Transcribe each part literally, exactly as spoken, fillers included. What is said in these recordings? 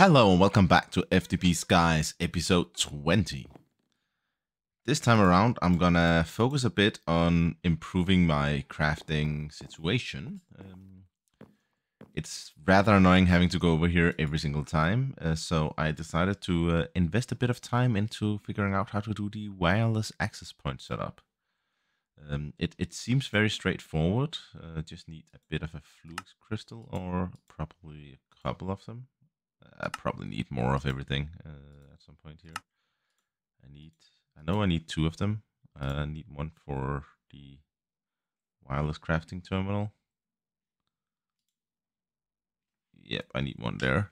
Hello and welcome back to F T B Skies episode twenty. This time around I'm gonna focus a bit on improving my crafting situation. Um, it's rather annoying having to go over here every single time, uh, so I decided to uh, invest a bit of time into figuring out how to do the wireless access point setup. Um, it, it seems very straightforward, uh, just need a bit of a flux crystal or probably a couple of them. I probably need more of everything uh, at some point here. I need, I know I need two of them. Uh, I need one for the wireless crafting terminal. Yep, I need one there.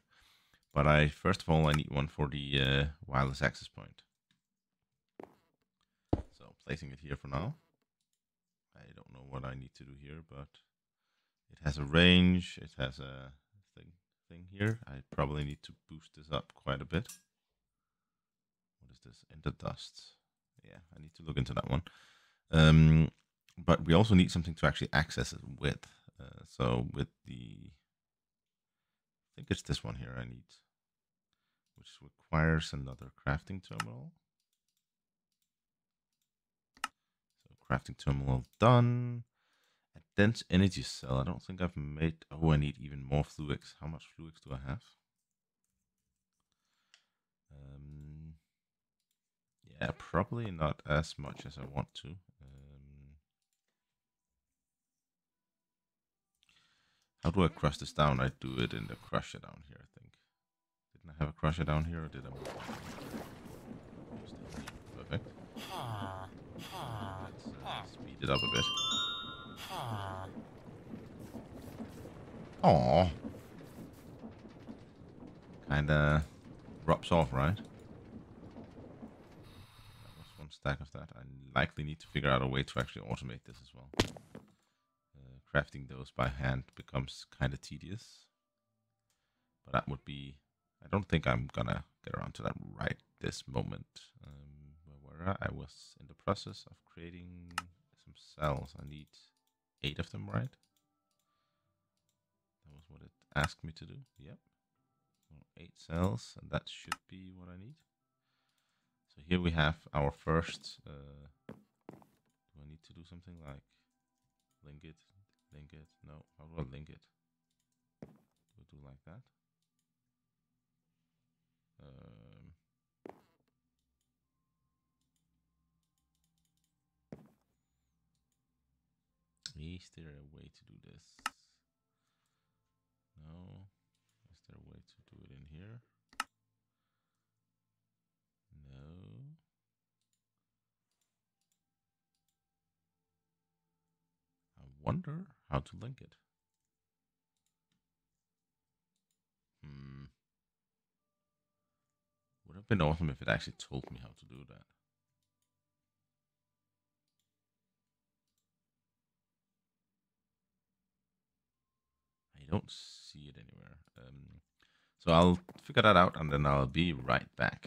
But I, first of all, I need one for the uh, wireless access point. So placing it here for now. I don't know what I need to do here, but it has a range. It has a thing. Thing here. I probably need to boost this up quite a bit. What is this? Ender dust. Yeah, I need to look into that one. Um, but we also need something to actually access it with. Uh, so with the, I think it's this one here I need, which requires another crafting terminal. So crafting terminal done. A dense energy cell. I don't think I've made... Oh, I need even more Fluix. How much Fluix do I have? Um, yeah, probably not as much as I want to. Um, how do I crush this down? I do it in the crusher down here, I think. Didn't I have a crusher down here, or did I move it? Perfect. Let's uh, speed it up a bit. Oh, kinda drops off, right? That was one stack of that. I likely need to figure out a way to actually automate this as well. Uh, crafting those by hand becomes kinda tedious. But that would be... I don't think I'm gonna get around to that right this moment. Um, where were I? I was in the process of creating some cells. I need... eight of them, right? That was what it asked me to do. Yep. So eight cells, and that should be what I need. So here we have our first. Uh, do I need to do something like link it, link it? No, how do I link it? Do I do like that? Um, Is there a way to do this? No. Is there a way to do it in here? No. I wonder how to link it. Hmm. Would have been awesome if it actually told me how to do that. Don't see it anywhere. Um, so I'll figure that out and then I'll be right back.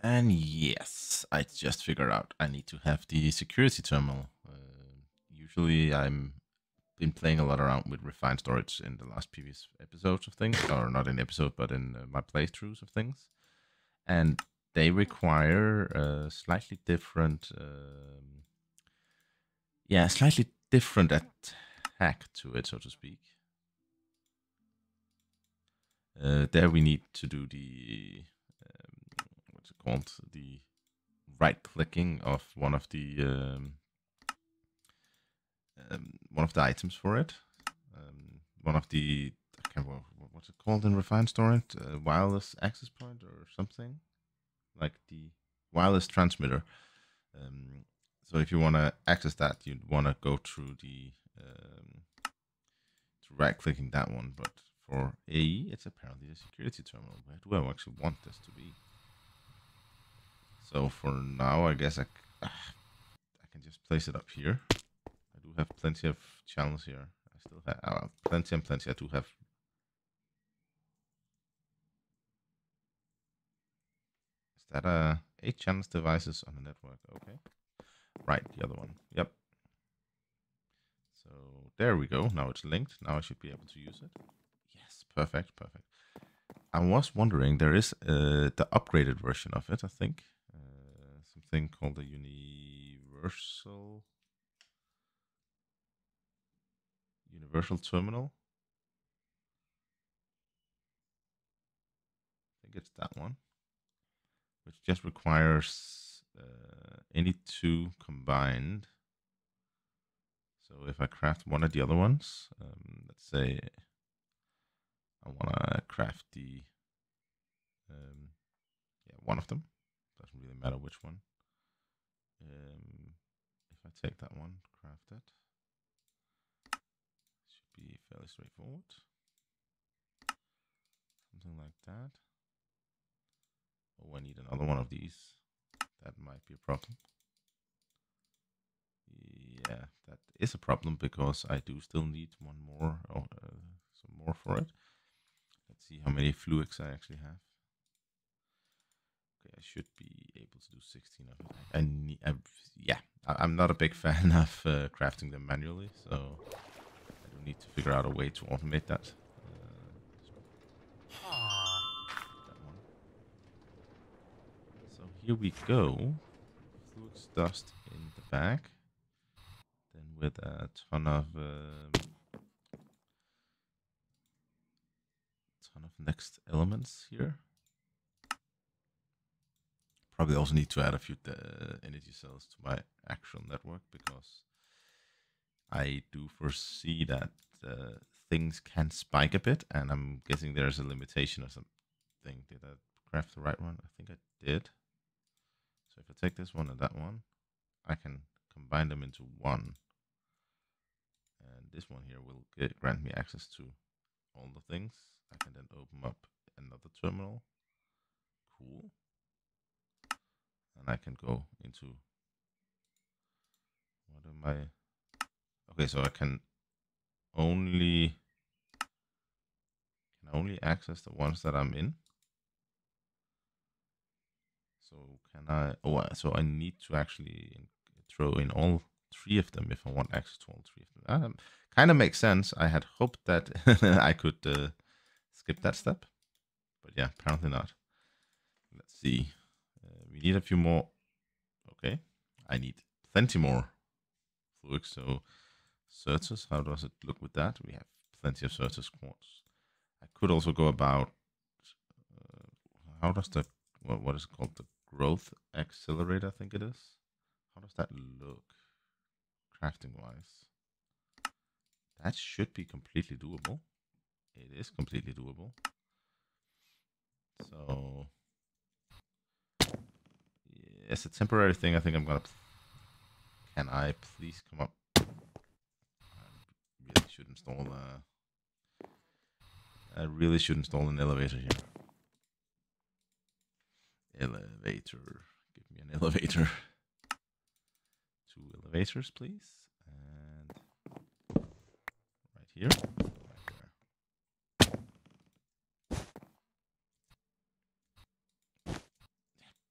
And yes, I just figured out I need to have the security terminal. Uh, usually I'm been playing a lot around with refined storage in the last previous episodes of things, or not in episode, but in uh, my playthroughs of things. And they require uh, slightly different, um, yeah, slightly different attack to it, so to speak. Uh, there we need to do the um, what's it called? The right clicking of one of the um, um, one of the items for it. Um, one of the I can't remember, what's it called in refined storage? Uh, wireless access point or something like the wireless transmitter. Um, So if you want to access that, you'd want to go through the um, right-clicking that one. But for A E, it's apparently a security terminal. Where do I actually want this to be? So for now, I guess I, uh, I can just place it up here. I do have plenty of channels here. I still have uh, plenty and plenty. I do have. Is that uh, eight channels devices on the network? Okay. Right, the other one. Yep. So there we go. Now it's linked. Now I should be able to use it. Yes, Perfect, perfect. I was wondering, there is uh, the upgraded version of it, I think. Uh, something called the universal... Universal terminal. I think it's that one. Which just requires uh, any two combined. So if I craft one of the other ones, um, let's say I want to craft the um, yeah one of them. Doesn't really matter which one. Um, if I take that one, craft it. Should be fairly straightforward. Something like that. Oh, I need another one of these. That might be a problem. Yeah, that is a problem because I do still need one more, or uh, some more for it. Let's see how many Fluix I actually have. Okay, I should be able to do sixteen of it. I need, I, yeah, I, I'm not a big fan of uh, crafting them manually, so I do need to figure out a way to automate that. Uh, that one. So here we go. Fluix dust in the bag. With a ton of um, ton of next elements here. Probably also need to add a few uh, energy cells to my actual network because I do foresee that uh, things can spike a bit, and I'm guessing there's a limitation or something. Did I craft the right one? I think I did. So if I take this one and that one, I can combine them into one. And this one here will get, grant me access to all the things. I can then open up another terminal. Cool. And I can go into... What am I... Okay, so I can only... Can only access the ones that I'm in. So can I... Oh, so I need to actually throw in all... three of them if I want access to all three of them. Um, kind of makes sense. I had hoped that I could uh, skip that step, but yeah, apparently not. Let's see. Uh, we need a few more. Okay, I need plenty more Fluix. So Certus, how does it look with that? We have plenty of Certus Quartz. I could also go about uh, how does the what, what is it called, the growth accelerator, I think it is. How does that look? Crafting wise, that should be completely doable. It is completely doable. So yeah, it's a temporary thing. I think I'm gonna. Can I please come up? I really should install a. I really should install an elevator here. Elevator. Give me an elevator. Two elevators, please, and right here, right there.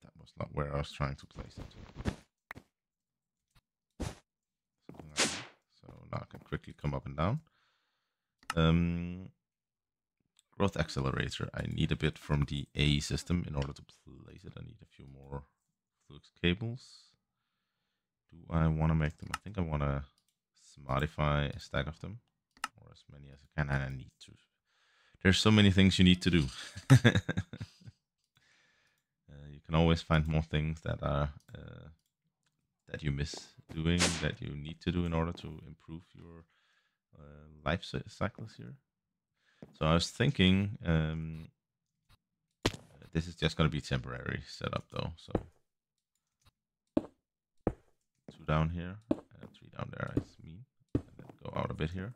That was not where I was trying to place it. So now I can quickly come up and down. Um, growth accelerator. I need a bit from the A E system in order to place it. I need a few more Fluix cables. I want to make them. I think I want to modify a stack of them, or as many as I can. And I need to. There's so many things you need to do. uh, you can always find more things that are uh, that you miss doing, that you need to do in order to improve your uh, life cycles here. So I was thinking, um, this is just going to be temporary setup though. So. Two down here, uh, three down there, is me. And then go out a bit here.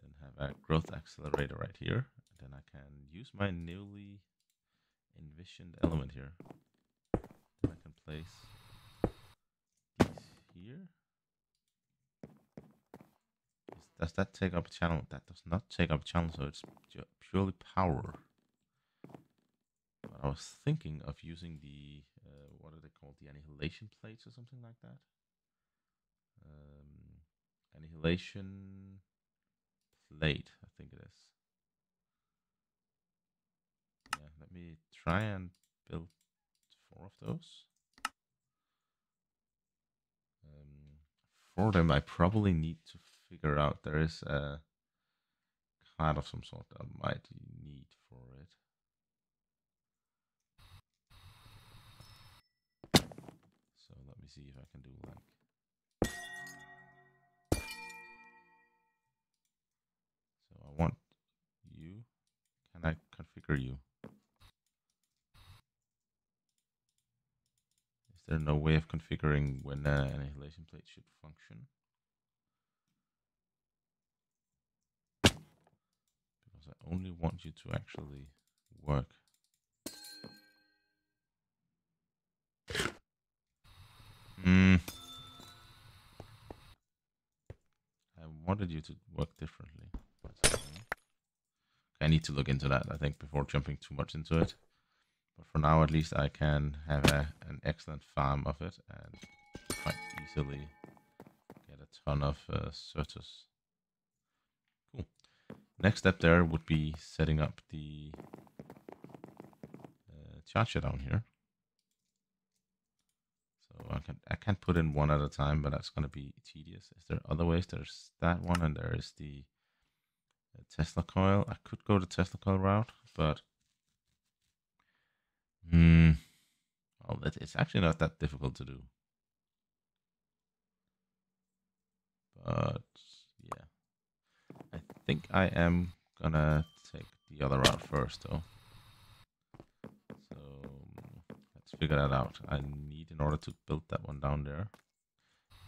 Then have a growth accelerator right here. And then I can use my newly envisioned element here. Then I can place these here. Does that take up a channel? That does not take up a channel, so it's purely power. But I was thinking of using the... Uh, what are they called? The Annihilation Plates or something like that? Um, Annihilation Plate, I think it is. try and build four of those. Um, for them, I probably need to figure out there is a card of some sort that I might need for it. So let me see if I can do like. I configure you. Is there no way of configuring when an Annihilation Plate should function? Because I only want you to actually work. Mm. I wanted you to work differently. I need to look into that, I think, before jumping too much into it. But for now, at least I can have a, an excellent farm of it and quite easily get a ton of uh, Certus. Cool. Next step there would be setting up the uh, charger down here. So I can I can't put in one at a time, but that's going to be tedious. Is there other ways? There's that one, and there is the Tesla coil. I could go the Tesla coil route, but mm, well, it's actually not that difficult to do. But yeah, I think I am gonna take the other route first, though. So let's figure that out. I need, in order to build that one down there,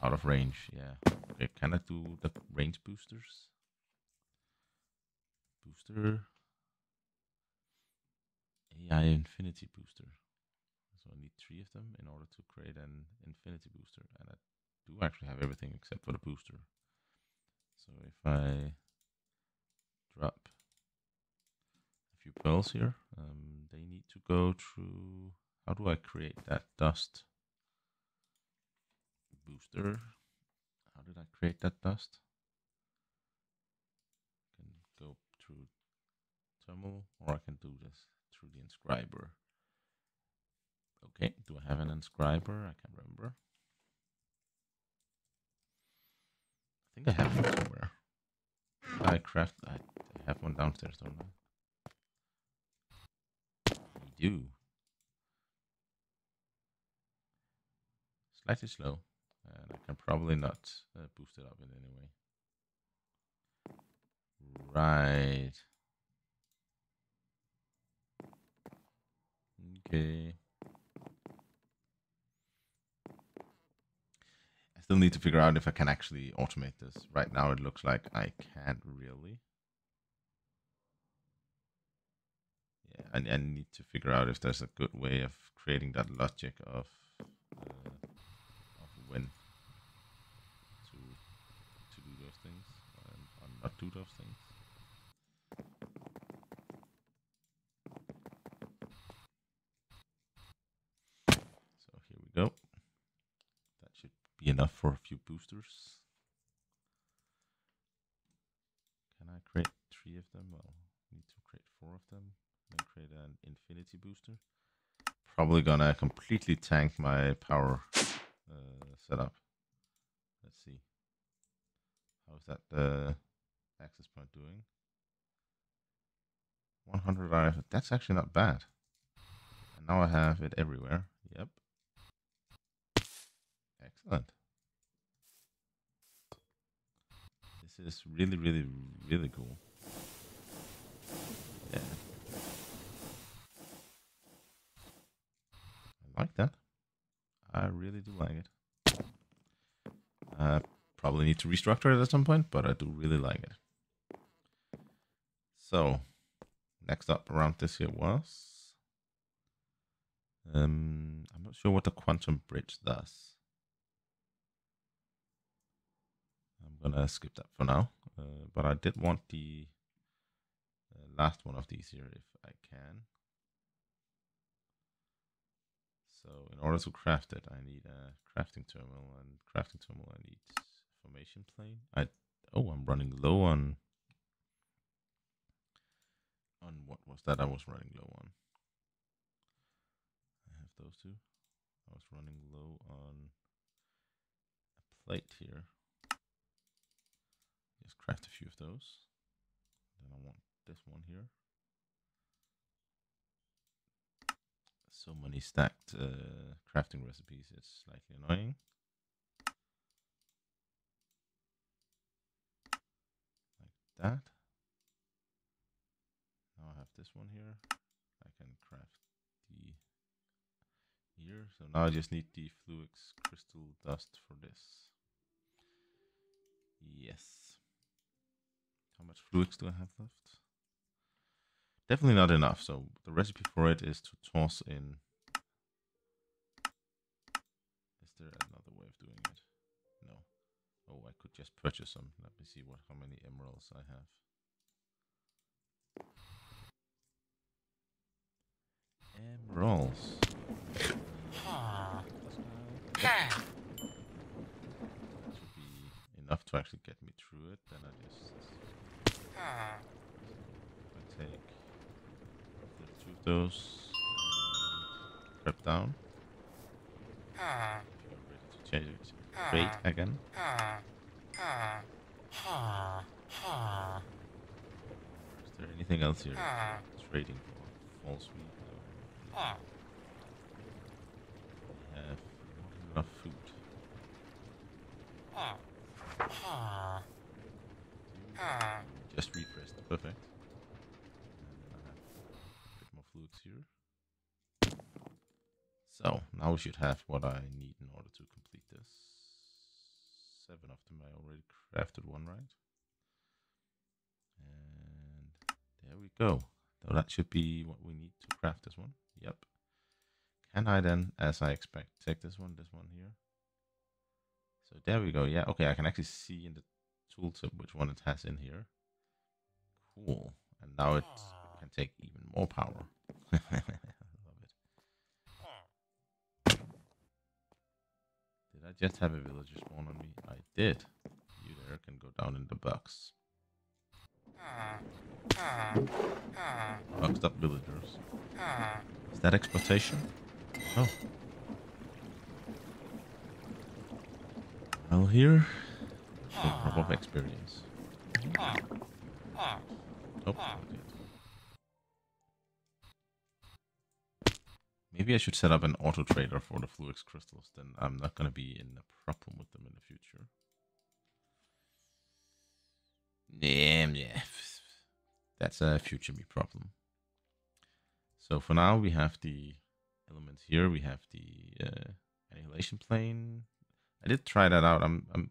out of range. Yeah. Okay. Can I do the range boosters? Booster, A I infinity booster. So I need three of them in order to create an infinity booster, and I do actually have everything except for the booster. So if I drop a few pearls here, um, they need to go through. How do I create that dust booster? How did I create that dust? Terminal, or I can do this through the inscriber. Okay, do I have an inscriber? I can't remember. I think I have one somewhere. I craft. I have one downstairs, don't I? I do. Slightly slow, and I can probably not uh, boost it up in any way. Right. Okay. I still need to figure out if I can actually automate this. Right now it looks like I can't really. Yeah, I, I need to figure out if there's a good way of creating that logic of, uh, of when to, to do those things and, and not do those things. Go. That should be enough for a few boosters. Can I create three of them? Well, I need to create four of them. And then create an infinity booster. Probably gonna completely tank my power uh, setup. Let's see. How is that uh, access point doing? one hundred I F. That's actually not bad. And now I have it everywhere. Yep. Excellent. This is really, really, really cool. Yeah. I like that. I really do like it. I probably need to restructure it at some point, but I do really like it. So, next up around this here was... Um, I'm not sure what the quantum bridge does. Gonna skip that for now, uh, but I did want the uh, last one of these here if I can. So in order to craft it, I need a crafting terminal, and crafting terminal I need formation plane. I oh I'm running low on on what was that I was running low on? those two. I was running low on a plate here. Just craft a few of those. Then I want this one here. So many stacked uh, crafting recipes, it's slightly annoying. Like that. Now I have this one here. I can craft the ear. So now I just need the Fluix crystal dust for this. Yes. How much Fluix do I have left? Definitely not enough, so the recipe for it is to toss in... Is there another way of doing it? No. Oh, I could just purchase some. Let me see what how many emeralds I have. Emeralds. That should be enough to actually get me through it. Then I just... I take... two of those and prep down. If you are ready to change it, wait again. Is there anything else here? Trading for false wheat. We have not enough food. Just repressed, perfect. Flux here. So now we should have what I need in order to complete this. Seven of them. I already crafted one, right? And there we go. So that should be what we need to craft this one. Yep. Can I then, as I expect, take this one, this one here? So there we go. Yeah. Okay. I can actually see in the tooltip which one it has in here. Cool. And now it can take even more power. I love it. Did I just have a villager spawn on me? I did. You there can go down in the box. Boxed up villagers. Is that exploitation? Oh. Well, here. Drop of experience. Oh, I did. Maybe I should set up an auto trader for the Fluix crystals, then I'm not going to be in a problem with them in the future. Yeah, yeah. That's a future me problem. So for now, we have the elements here. We have the uh, Annihilation Plate. I did try that out. I'm, I'm.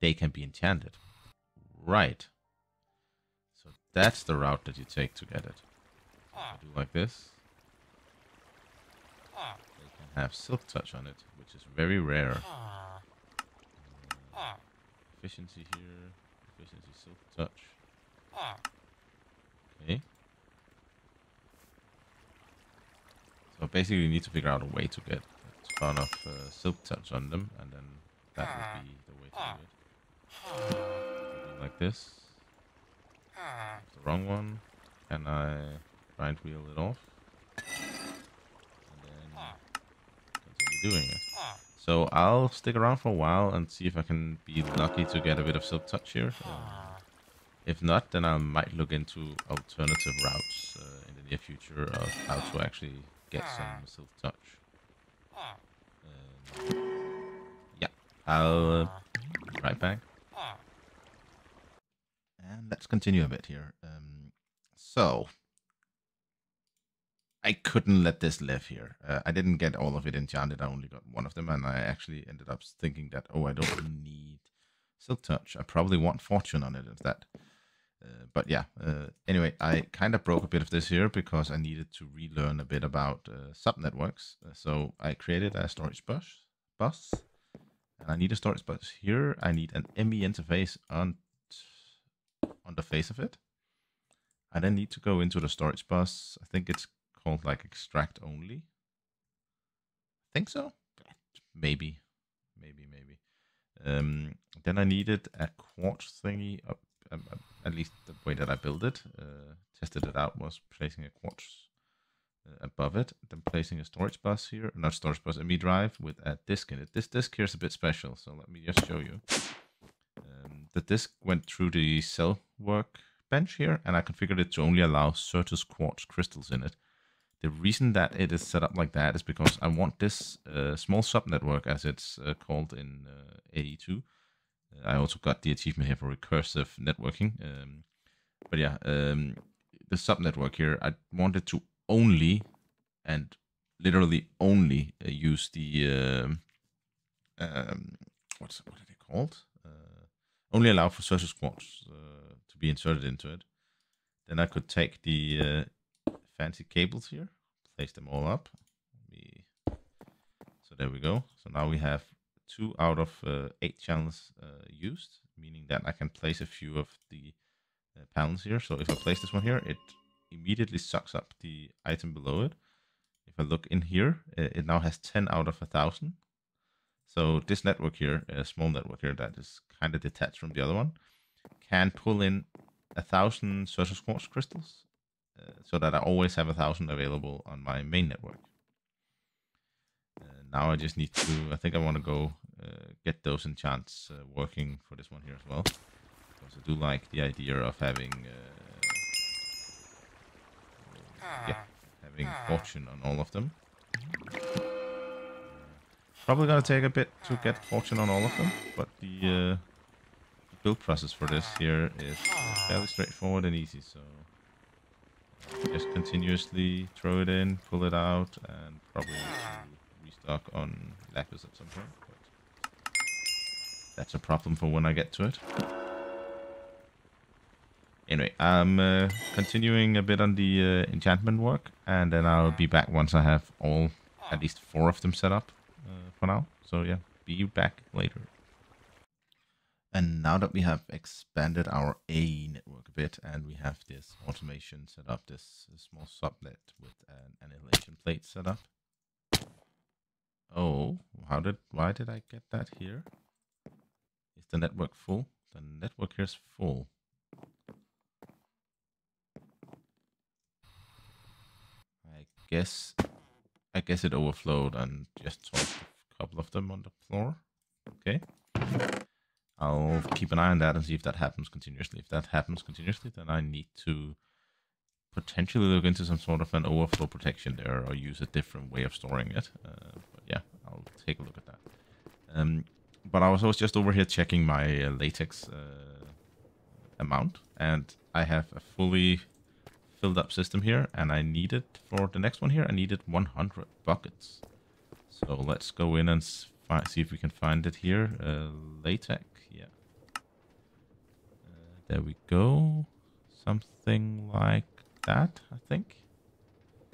They can be enchanted. Right. So that's the route that you take to get it. I do like this. They can have silk touch on it, which is very rare. Uh, efficiency here, efficiency silk touch. Okay. So basically, you need to figure out a way to get a ton of uh, silk touch on them, and then that would be the way to do it. Something like this. That's the wrong one. Can I grind wheel it off? Doing it. So I'll stick around for a while and see if I can be lucky to get a bit of silk touch here. Uh, if not, then I might look into alternative routes uh, in the near future of how to actually get some silk touch. Uh, yeah, I'll uh, be right back. And let's continue a bit here. Um, so... I couldn't let this live here. Uh, I didn't get all of it enchanted. I only got one of them, and I actually ended up thinking that, oh, I don't need silk touch. I probably want fortune on it instead. Uh, but yeah, uh, anyway, I kind of broke a bit of this here because I needed to relearn a bit about uh, sub-networks. Uh, so I created a storage bus, bus, and I need a storage bus here. I need an M E interface on, on the face of it. I then need to go into the storage bus. I think it's called like extract only. I think so. Maybe, maybe, maybe. Um, then I needed a quartz thingy. Up, um, up, at least the way that I built it, uh, tested it out, was placing a quartz uh, above it, then placing a storage bus here, not storage bus, a M I drive with a disk in it. This disk here is a bit special, so let me just show you. Um, the disk went through the cell workbench here, and I configured it to only allow Certus Quartz crystals in it. The reason that it is set up like that is because I want this uh, small sub-network, as it's uh, called in uh, A E two. Uh, I also got the achievement here for recursive networking. Um, but yeah, um, the sub-network here, I wanted to only, and literally only, uh, use the, um, um, what's, what are they called? Uh, only allow for Certus Quartz uh, to be inserted into it. Then I could take the... Uh, fancy cables here, place them all up. So there we go. So now we have two out of uh, eight channels uh, used, meaning that I can place a few of the uh, panels here. So if I place this one here, it immediately sucks up the item below it. If I look in here, it now has ten out of a thousand. So this network here, a small network here that is kind of detached from the other one, can pull in a thousand Certus Quartz crystals. Uh, so that I always have a thousand available on my main network. Uh, now I just need to, I think I want to go uh, get those enchants uh, working for this one here as well. Because I do like the idea of having, uh, yeah, having fortune on all of them. Uh, probably going to take a bit to get fortune on all of them, but the, uh, the build process for this here is fairly straightforward and easy, so... Just continuously throw it in, pull it out, and probably restock on lapis at some point. But that's a problem for when I get to it. Anyway, I'm uh, continuing a bit on the uh, enchantment work, and then I'll be back once I have all, at least four of them set up uh, for now. So yeah, be back later. And now that we have expanded our A E network a bit and we have this automation set up, this small subnet with an annihilation plate set up. Oh, how did, why did I get that here? Is the network full? The network here is full. I guess, I guess it overflowed and just tossed a couple of them on the floor. Okay. I'll keep an eye on that and see if that happens continuously. If that happens continuously, then I need to potentially look into some sort of an overflow protection there or use a different way of storing it. Uh, but yeah, I'll take a look at that. Um, but I was, I was just over here checking my uh, latex uh, amount, and I have a fully filled up system here, and I needed, for the next one here, I needed one hundred buckets. So let's go in and find, see if we can find it here. Uh, latex. Yeah. Uh, there we go. Something like that, I think.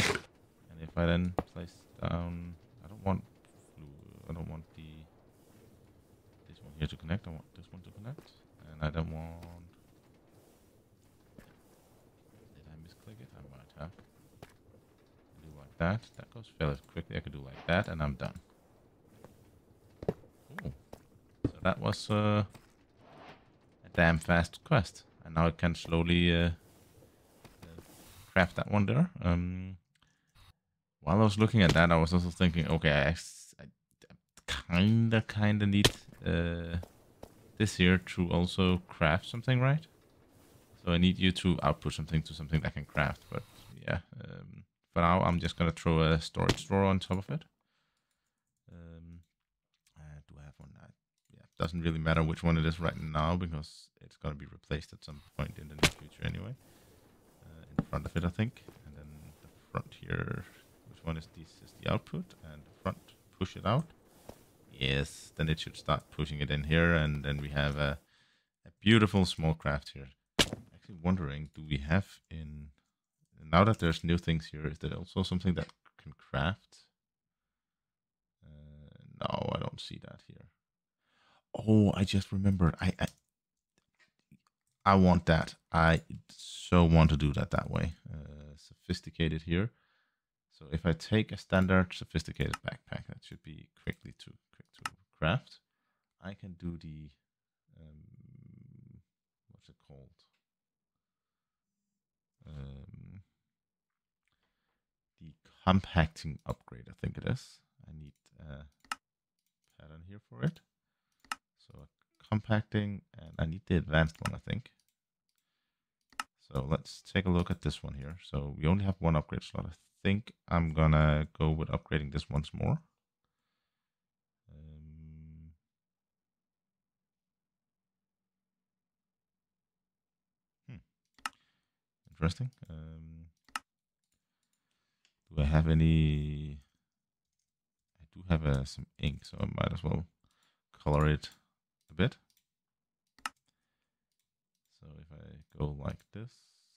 And if I then place down, I don't want, I don't want the this one here to connect. I want this one to connect, and I don't want. Did I misclick it? I might have. I do like that. That goes fairly quickly. I could do like that, and I'm done. That was uh, a damn fast quest, and now I can slowly uh, craft that one there. Um, while I was looking at that, I was also thinking, okay, I, I kind of, kind of need uh, this here to also craft something, right? So I need you to output something to something that can craft, but yeah. Um, for now, I'm just going to throw a storage drawer on top of it. Um, I do have one that... Doesn't really matter which one it is right now because it's going to be replaced at some point in the near future anyway. Uh, in front of it, I think. And then the front here, which one is this? Is the output, and the front push it out. Yes, then it should start pushing it in here, and then we have a, a beautiful small craft here. I'm actually wondering, do we have in... Now that there's new things here, is there also something that can craft? Uh, no, I don't see that here. Oh, I just remembered. I, I I want that. I so want to do that that way. Uh, sophisticated here. So if I take a standard sophisticated backpack, that should be quickly to quick to craft. I can do the um, what's it called? Um, the compacting upgrade, I think it is. I need a pattern here for it. So compacting, and I need the advanced one, I think. So let's take a look at this one here. So we only have one upgrade slot. I think I'm gonna go with upgrading this once more. Um, hmm. Interesting. Um, do I have any? I do have uh, some ink, so I might as well color it a bit. So if I go like this,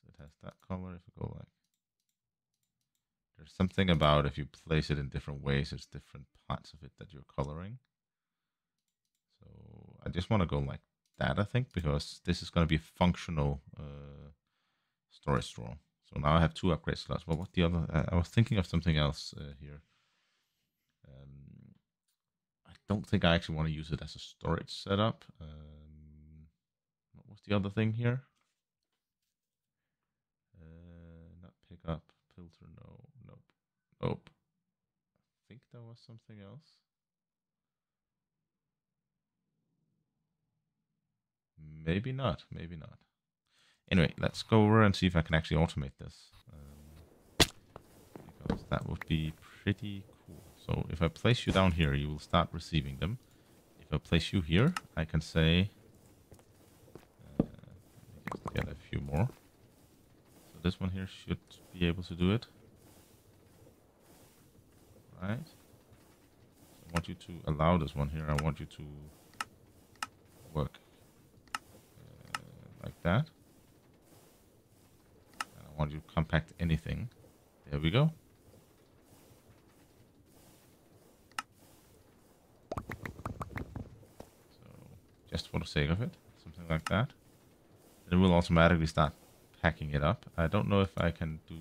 it has that color. If I go like, there's something about if you place it in different ways, it's different parts of it that you're coloring. So I just want to go like that, I think, because this is going to be functional uh, storage drawer. So now I have two upgrade slots. Well, what the other? Uh, I was thinking of something else uh, here. Um, I don't think I actually want to use it as a storage setup. Uh, What's the other thing here? Uh, not pick up, filter, no, nope, nope. I think there was something else. Maybe not, maybe not. Anyway, let's go over and see if I can actually automate this. Um, because that would be pretty cool. So if I place you down here, you will start receiving them. If I place you here, I can say... get a few more. So this one here should be able to do it. Right. So I want you to allow this one here. I want you to work uh, like that. And I want you to compact anything. There we go. So just for the sake of it, something like that. It will automatically start packing it up. I don't know if I can do...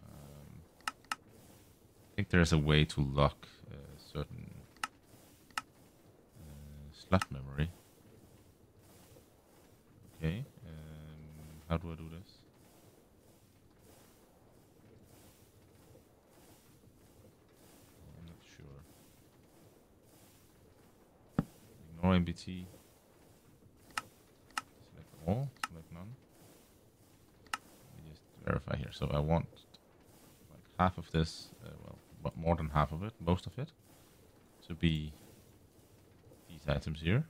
Um, I think there's a way to lock uh, certain uh, slot memory. Okay, um, how do I do this? I'm not sure. Ignore M B T. All, select none. Let me just verify here. So I want like half of this, uh, well, but more than half of it, most of it, to be these items here.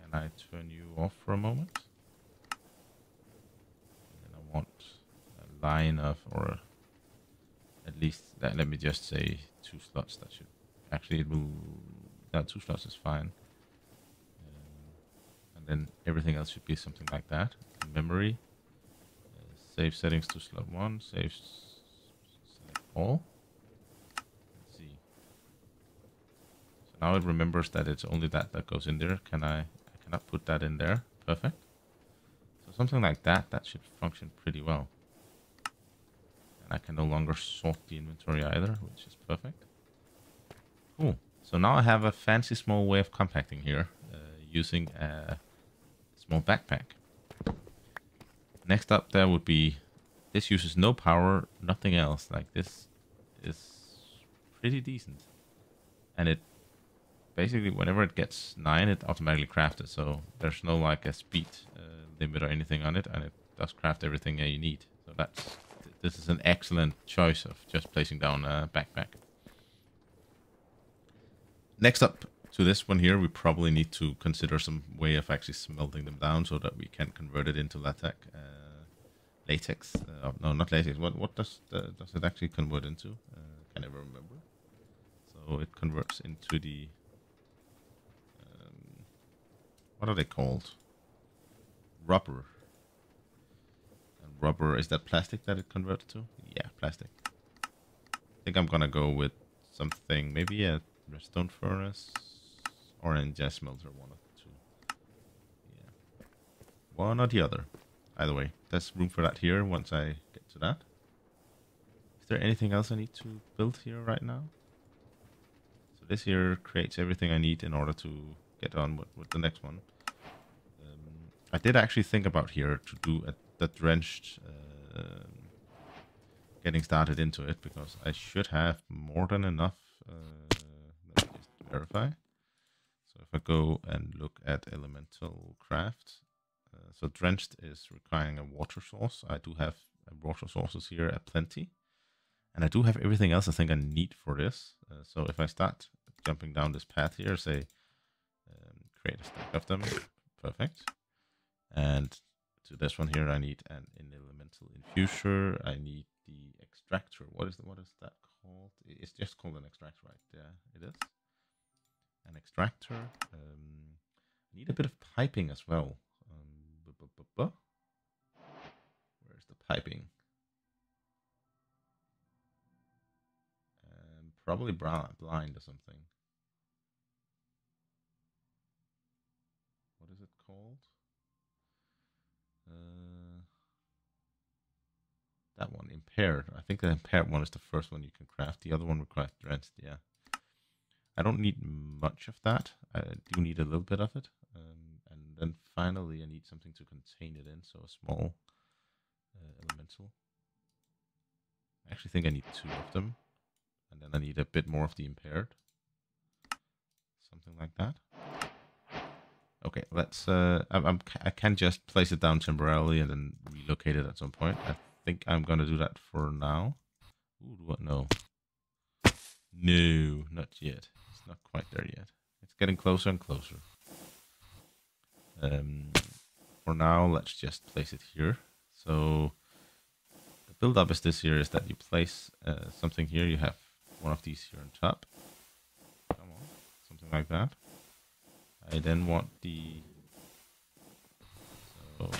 Can I turn you off for a moment? And I want a line of, or at least that, let me just say two slots. That should actually, it will, no, two slots is fine. Then everything else should be something like that. Memory, uh, save settings to slot one, save select all. Let's see. So now it remembers that it's only that that goes in there. Can I? I cannot put that in there. Perfect. So something like that. That should function pretty well. And I can no longer sort the inventory either, which is perfect. Cool. So now I have a fancy small way of compacting here uh, using a small backpack. Next up there would be, this uses no power, nothing else. Like this is pretty decent. And it basically, whenever it gets nine, it automatically crafts it. So there's no like a speed uh, limit or anything on it. And it does craft everything that you need. So that's, th this is an excellent choice of just placing down a backpack. Next up, to this one here, we probably need to consider some way of actually smelting them down so that we can convert it into latex. Uh, latex? Uh, no, not latex. What what does the, does it actually convert into? Uh, I can never remember. So it converts into the... Um, what are they called? Rubber. And rubber, is that plastic that it converts to? Yeah, plastic. I think I'm gonna go with something, maybe a redstone furnace. Or in just smelter, one or two. Yeah. One or the other. Either way, there's room for that here once I get to that. Is there anything else I need to build here right now? So this here creates everything I need in order to get on with, with the next one. Um, I did actually think about here to do a, the drenched uh, um, getting started into it, because I should have more than enough. Uh, let me just verify. So if I go and look at Elemental Craft, uh, so Drenched is requiring a water source. I do have water sources here at plenty. And I do have everything else I think I need for this. Uh, so if I start jumping down this path here, say, um, create a stack of them. Perfect. And to this one here, I need an, an elemental infuser. I need the extractor. What is the, what is that called? It's just called an extractor, right? Yeah, it is. An extractor. Um, I need a bit of piping as well. Um, where's the piping? Um, probably blind or something. What is it called? Uh, that one, impaired. I think the impaired one is the first one you can craft. The other one requires drenched, yeah. I don't need much of that. I do need a little bit of it. Um, and then finally, I need something to contain it in, so a small uh, elemental. I actually think I need two of them. And then I need a bit more of the impaired. Something like that. Okay, let's. Uh, I'm, I'm, I can just place it down temporarily and then relocate it at some point. I think I'm gonna do that for now. Ooh, what? No, no, not yet. It's not quite there yet. It's getting closer and closer. Um, for now, let's just place it here. So the build-up is this here: is that you place uh, something here. You have one of these here on top. Come on, something like that. I then want the, so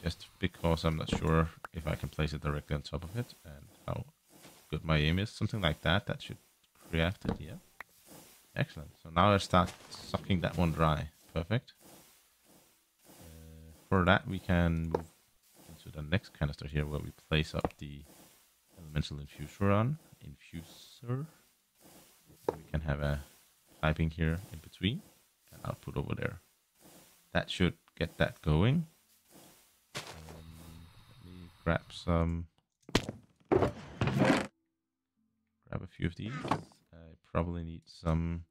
just because I'm not sure if I can place it directly on top of it and how good my aim is, something like that, that should craft it, yeah. Excellent. So now I start sucking that one dry. Perfect. Uh, for that we can move into the next canister here where we place up the elemental infuser on. Infuser. We can have a piping here in between. Output over there. That should get that going. Um, let me grab some. Grab a few of these. I probably need some.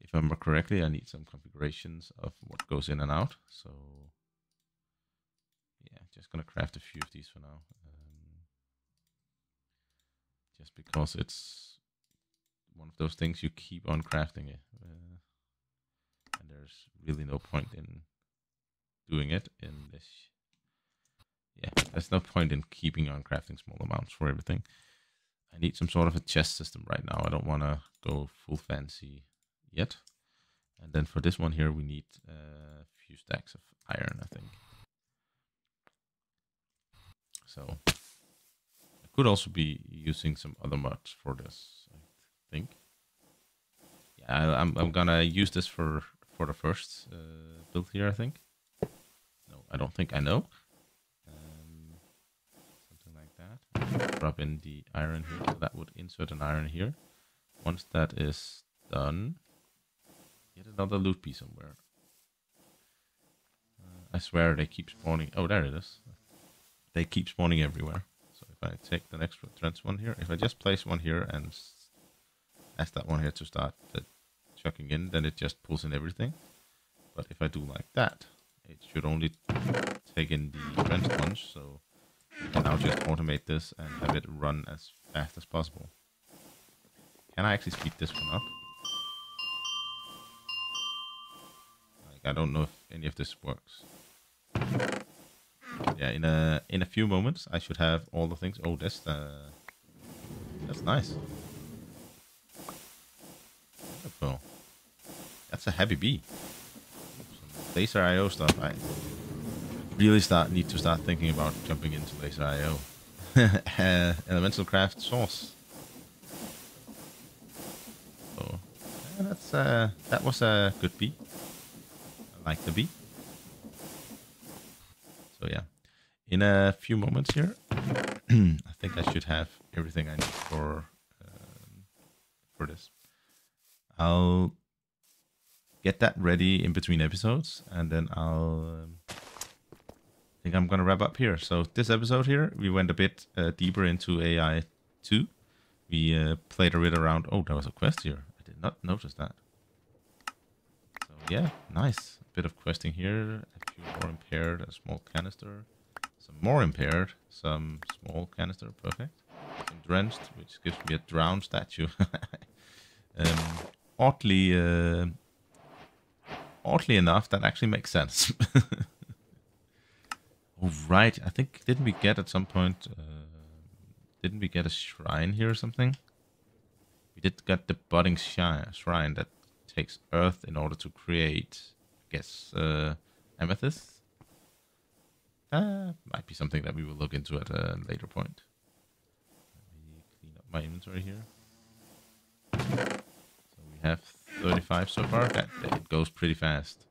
If I remember correctly, I need some configurations of what goes in and out. So yeah, just gonna craft a few of these for now. Um, just because it's one of those things you keep on crafting it. Uh, And there's really no point in doing it in this. Yeah, there's no point in keeping on crafting small amounts for everything. I need some sort of a chest system right now. I don't want to go full fancy yet. And then for this one here, we need a few stacks of iron, I think. So I could also be using some other mods for this, I think. Yeah, I, I'm, I'm gonna use this for... for the first uh, build here, I think. No, I don't think I know. Um, something like that. Drop in the iron here. So that would insert an iron here. Once that is done, yet another loot piece somewhere. Uh, I swear they keep spawning. Oh, there it is. They keep spawning everywhere. So if I take the next trans one here, if I just place one here and ask that one here to start the chucking in, then it just pulls in everything. But if I do like that, it should only take in the drenched ones, so I can now just automate this and have it run as fast as possible. Can I actually speed this one up? Like, I don't know if any of this works. Yeah, in a in a few moments I should have all the things. Oh, that's uh, that's nice. Wonderful. That's a heavy bee. Some laser I O stuff. I really start need to start thinking about jumping into laser I O. uh, Elemental Craft source. Oh, yeah, that's uh, that was a good bee. I like the bee. So yeah, in a few moments here, I think I should have everything I need for um, for this. I'll get that ready in between episodes, and then I'll um, think I'm going to wrap up here. So this episode here, we went a bit uh, deeper into A I two. We uh, played a bit around. Oh, there was a quest here. I did not notice that. So yeah, nice. A bit of questing here. A few more impaired, a small canister. Some more impaired, some small canister. Perfect. Some drenched, which gives me a drowned statue. um, oddly, uh, oddly enough, that actually makes sense. Oh, right, I think, didn't we get at some point, uh, didn't we get a shrine here or something? We did get the budding shrine that takes earth in order to create, I guess, uh, amethyst. Uh, might be something that we will look into at a later point. Let me clean up my inventory here. So we have thirty-five so far. That, that goes pretty fast.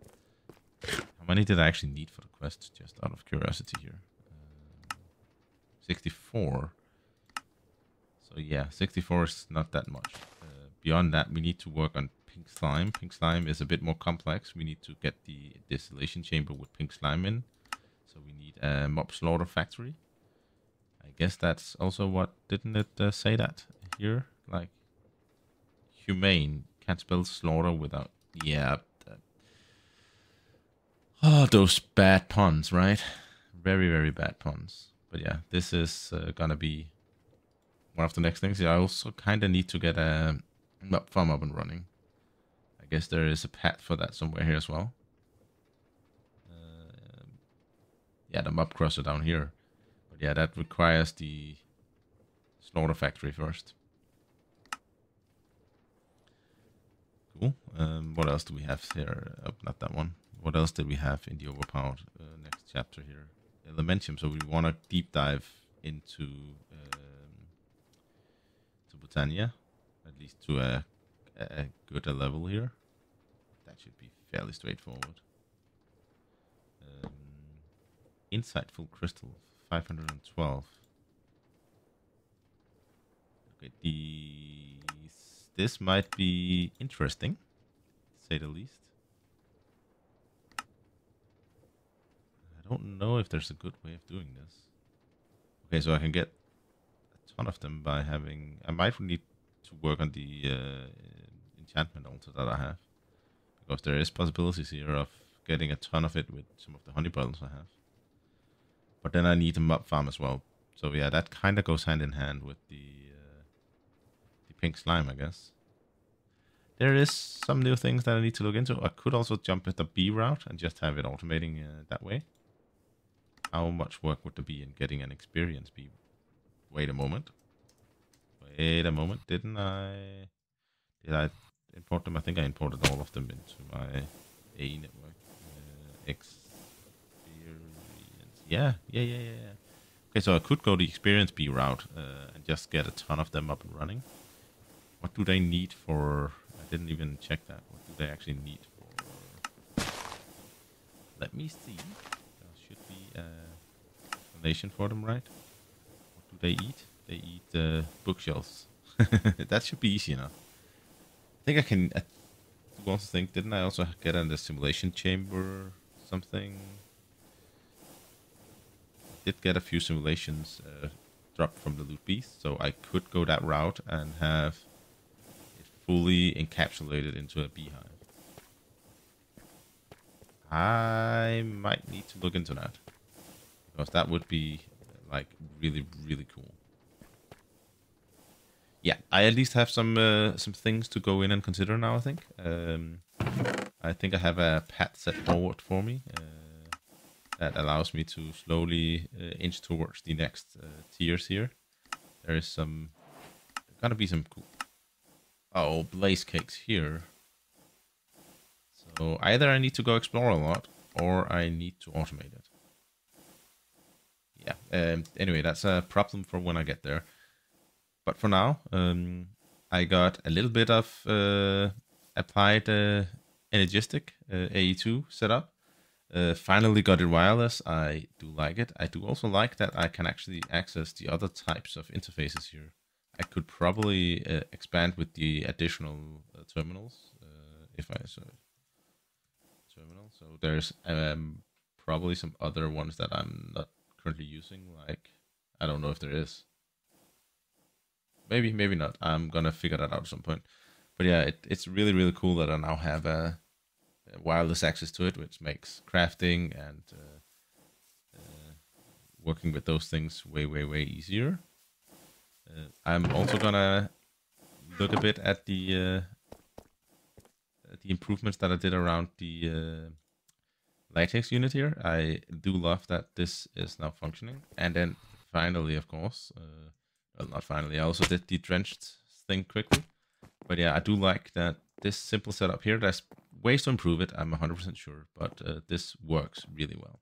How many did I actually need for the quest? Just out of curiosity here. Uh, sixty-four. So yeah, sixty-four is not that much. Uh, beyond that, we need to work on pink slime. Pink slime is a bit more complex. We need to get the distillation chamber with pink slime in. So we need a mob slaughter factory. I guess that's also what, didn't it uh, say that here? Like, humane. Can't spell slaughter without... Yeah. That. Oh, those bad puns, right? Very, very bad puns. But yeah, this is uh, gonna be one of the next things. Yeah, I also kind of need to get a mob farm up and running. I guess there is a path for that somewhere here as well. Yeah, the mob crusher down here. But yeah, that requires the slaughter factory first. Cool. Um, what else do we have here? Oh, not that one. What else did we have in the overpowered uh, next chapter here? Elementium. So we want to deep dive into um, to Botania, at least to a, a good a level here. That should be fairly straightforward. Um, Insightful crystal, five hundred twelve. Okay, these, this might be interesting, to say the least. I don't know if there's a good way of doing this. Okay, so I can get a ton of them by having... I might need to work on the uh, enchantment altar that I have, because there is possibilities here of getting a ton of it with some of the honey bottles I have. But then I need a mob farm as well. So yeah, that kind of goes hand in hand with the uh, the pink slime, I guess. There is some new things that I need to look into. I could also jump with the bee route and just have it automating uh, that way. How much work would there be in getting an experience bee? Wait a moment. Wait a moment. Didn't I... Did I import them? I think I imported all of them into my A E network. Uh, X... Yeah, yeah, yeah, yeah, yeah. Okay, so I could go the experience bee route uh, and just get a ton of them up and running. What do they need for... I didn't even check that. What do they actually need for... Let me see. There should be an explanation for them, right? What do they eat? They eat uh, bookshelves. That should be easy enough. I think I can... I do also think, didn't I also get in the simulation chamber something... Did get a few simulations uh, dropped from the loot beast, so I could go that route and have it fully encapsulated into a beehive. I might need to look into that, because that would be like really, really cool. Yeah, I at least have some uh, some things to go in and consider now. I think um, I think I have a path set forward for me. Uh, That allows me to slowly uh, inch towards the next uh, tiers here. There is some... There's gonna be some cool... Oh, blaze cakes here. So either I need to go explore a lot, or I need to automate it. Yeah, um, anyway, that's a problem for when I get there. But for now, um, I got a little bit of uh, applied uh, energistic uh, A E two set up. Uh, finally got it wireless. I do like it. I do also like that I can actually access the other types of interfaces here. I could probably uh, expand with the additional uh, terminals. Uh, if I so terminal, so there's um, probably some other ones that I'm not currently using. Like, I don't know if there is. Maybe, maybe not. I'm gonna figure that out at some point. But yeah, it, it's really, really cool that I now have a, a wireless access to it, which makes crafting and uh, uh, working with those things way, way, way easier. Uh, I'm also gonna look a bit at the uh, at the improvements that I did around the uh, latex unit here. I do love that this is now functioning. And then finally, of course, uh, well, not finally, I also did the drenched thing quickly. But yeah, I do like that this simple setup here. There's ways to improve it, I'm one hundred percent sure, but uh, this works really well.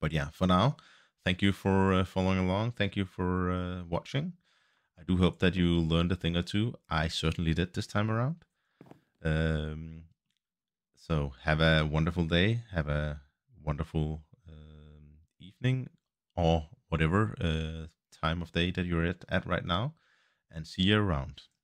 But yeah, for now, thank you for uh, following along. Thank you for uh, watching. I do hope that you learned a thing or two. I certainly did this time around. Um, so have a wonderful day. Have a wonderful um, evening or whatever uh, time of day that you're at, at right now. And see you around.